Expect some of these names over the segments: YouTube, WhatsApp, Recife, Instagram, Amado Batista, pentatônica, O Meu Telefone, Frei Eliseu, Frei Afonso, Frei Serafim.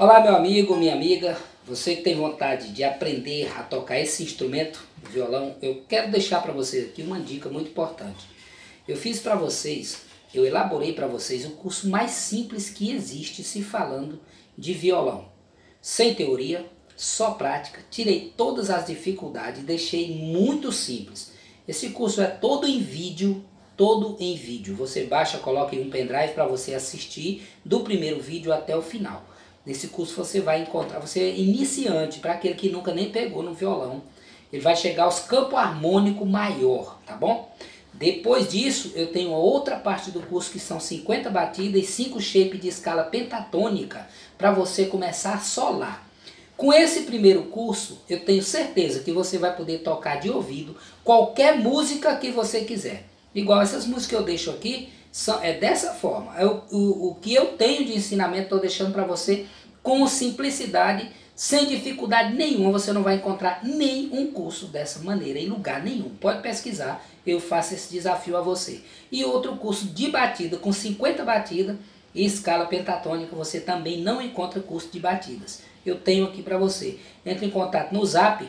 Olá meu amigo, minha amiga, você que tem vontade de aprender a tocar esse instrumento, o violão, eu quero deixar para vocês aqui uma dica muito importante. Eu elaborei para vocês o curso mais simples que existe se falando de violão. Sem teoria, só prática, tirei todas as dificuldades e deixei muito simples. Esse curso é todo em vídeo. Você baixa, coloca em um pendrive para você assistir do primeiro vídeo até o final. Nesse curso você vai encontrar, você é iniciante, para aquele que nunca nem pegou no violão. Ele vai chegar aos campos harmônico maior, tá bom? Depois disso, eu tenho outra parte do curso que são 50 batidas e 5 shapes de escala pentatônica para você começar a solar. Com esse primeiro curso, eu tenho certeza que você vai poder tocar de ouvido qualquer música que você quiser. Igual essas músicas que eu deixo aqui, é dessa forma. O que eu tenho de ensinamento estou deixando para você com simplicidade, sem dificuldade nenhuma. Você não vai encontrar nenhum curso dessa maneira em lugar nenhum. Pode pesquisar, eu faço esse desafio a você. E outro curso de batida, com 50 batidas e escala pentatônica, você também não encontra curso de batidas. Eu tenho aqui para você. Entre em contato no Zap,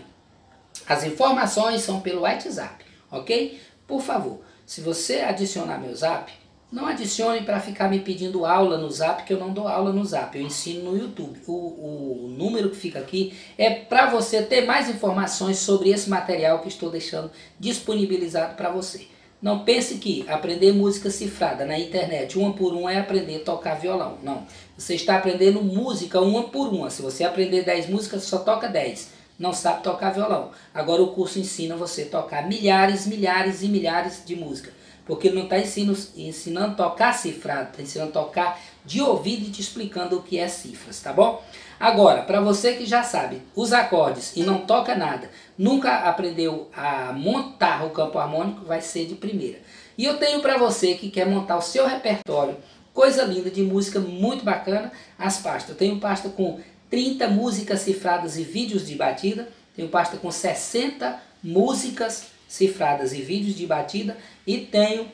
as informações são pelo WhatsApp, ok? Por favor, se você adicionar meu Zap, não adicione para ficar me pedindo aula no Zap, que eu não dou aula no Zap, eu ensino no YouTube. O número que fica aqui é para você ter mais informações sobre esse material que estou deixando disponibilizado para você. Não pense que aprender música cifrada na internet, uma por uma, é aprender a tocar violão. Não, você está aprendendo música uma por uma. Se você aprender 10 músicas, só toca 10. Não sabe tocar violão. Agora o curso ensina você a tocar milhares, milhares e milhares de músicas. Porque ele não está ensinando a tocar cifrado, está ensinando a tocar de ouvido e te explicando o que é cifras, tá bom? Agora, para você que já sabe os acordes e não toca nada, nunca aprendeu a montar o campo harmônico, vai ser de primeira. E eu tenho para você que quer montar o seu repertório, coisa linda de música muito bacana, as pastas. Eu tenho pasta com 30 músicas cifradas e vídeos de batida, tenho pasta com 60 músicas cifradas e vídeos de batida, e tenho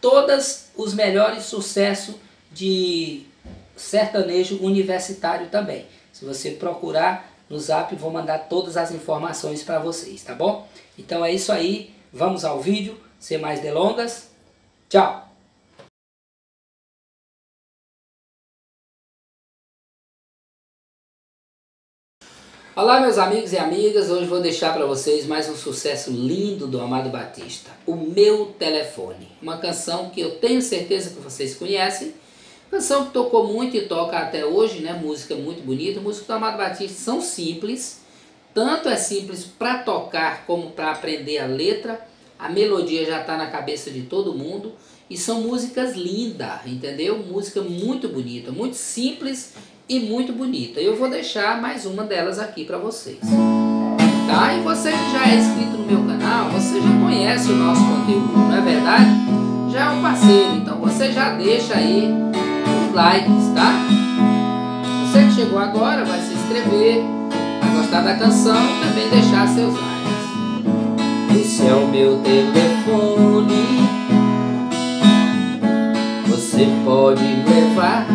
todos os melhores sucessos de sertanejo universitário também. Se você procurar no Zap, vou mandar todas as informações para vocês, tá bom? Então é isso aí, vamos ao vídeo, sem mais delongas, tchau! Olá meus amigos e amigas, hoje vou deixar para vocês mais um sucesso lindo do Amado Batista, O Meu Telefone. Uma canção que eu tenho certeza que vocês conhecem, canção que tocou muito e toca até hoje, né? Música muito bonita, músicas do Amado Batista são simples, tanto é simples para tocar como para aprender a letra, a melodia já está na cabeça de todo mundo e são músicas lindas, entendeu? Música muito bonita, muito simples e muito bonita. Eu vou deixar mais uma delas aqui para vocês, tá? E você que já é inscrito no meu canal, você já conhece o nosso conteúdo, não é verdade? Já é um parceiro, então você já deixa aí os likes, tá? Você que chegou agora vai se inscrever, vai gostar da canção e também deixar seus likes. Esse é o meu telefone, você pode levar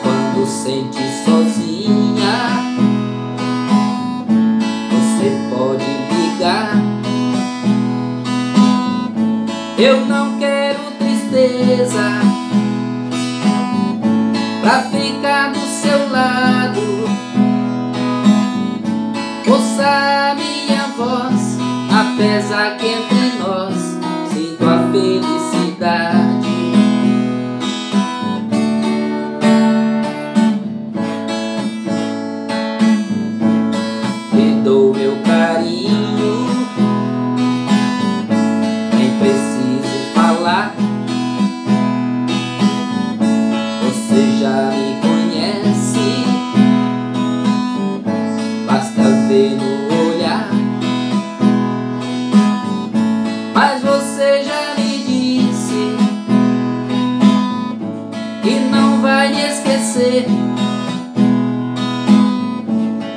quando sente sozinha, você pode ligar. Eu não quero tristeza pra ficar do seu lado, ouça minha voz, apesar que entre nós sinto a felicidade.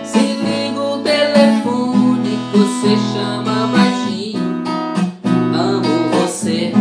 Se liga o telefone, você chama baixinho, amo você.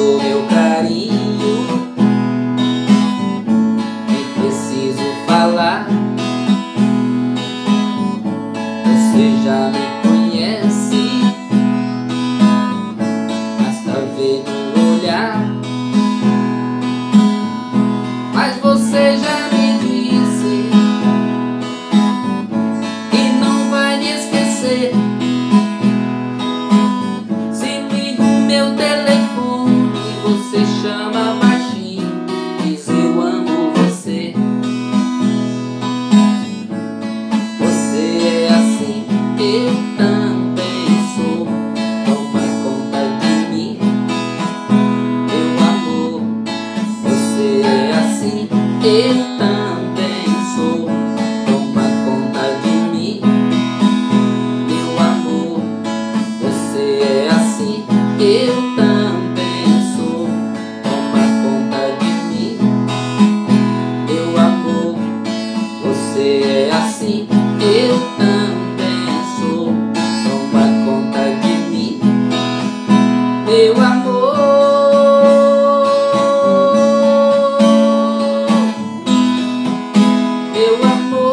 do meu carinho e preciso falar. Você já me conhece, basta ver no olhar. Mas você já me disse que não vai me esquecer. Você chama baixinho, diz eu amo você. Você é assim, eu também sou. Toma conta de mim, meu amor. Você é assim, eu também sou. Toma conta de mim, meu amor. Você é assim, eu também sou. Você é assim, eu também sou. Toma conta de mim, meu amor. Meu amor.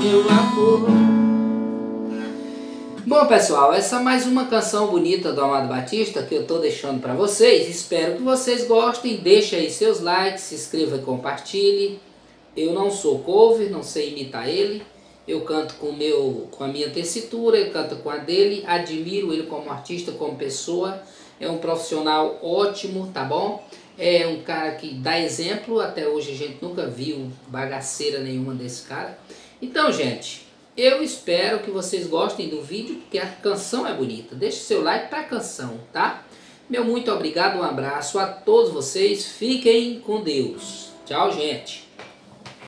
Meu amor. Bom, pessoal, essa é mais uma canção bonita do Amado Batista que eu estou deixando para vocês. Espero que vocês gostem. Deixe aí seus likes, se inscreva e compartilhe. Eu não sou cover, não sei imitar ele. Eu canto com a minha tessitura, eu canto com a dele. Admiro ele como artista, como pessoa. É um profissional ótimo, tá bom? É um cara que dá exemplo. Até hoje a gente nunca viu bagaceira nenhuma desse cara. Então, gente, eu espero que vocês gostem do vídeo, porque a canção é bonita. Deixe seu like para a canção, tá? Meu muito obrigado, um abraço a todos vocês. Fiquem com Deus. Tchau, gente.